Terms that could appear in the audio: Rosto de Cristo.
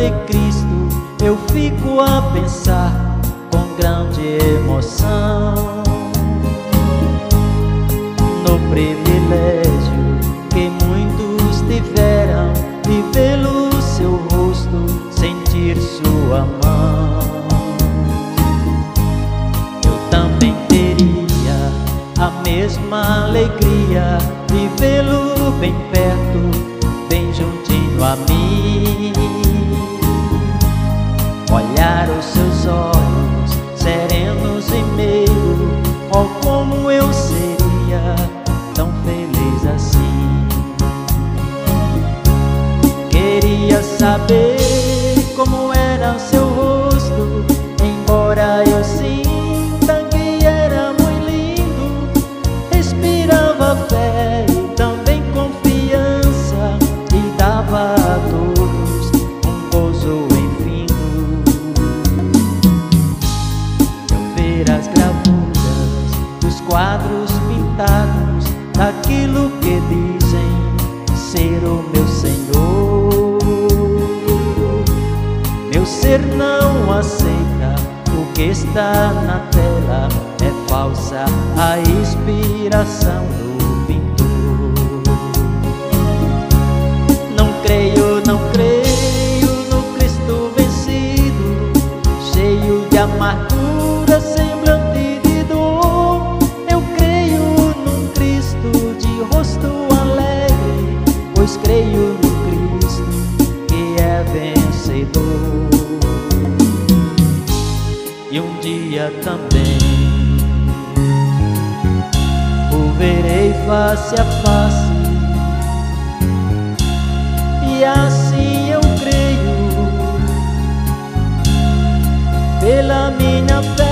de Cristo, eu fico a pensar com grande emoção no privilégio que muitos tiveram de vê-lo, seu rosto, sentir sua mão. Eu também teria a mesma alegria de vê-lo bem perto, bem juntinho a mim, olhar os seus olhos serenos e meio. Oh, como eu seria tão feliz assim. Queria saber como era o seu rosto, embora eu sinta que era muito lindo. Respirava fé e também confiança, e dava a todos um gozo infindo. Eu ver as gravuras dos quadros pintados daquilo que dizem ser o meu Senhor. Meu ser não aceita o que está na tela, é falsa a inspiração do pintor. Não creio no Cristo vencido, cheio de amargura, semblante de dor. Eu creio num Cristo de rosto alegre, pois creio no Cristo que é vencedor. E um dia também o verei face a face, e assim eu creio pela minha fé.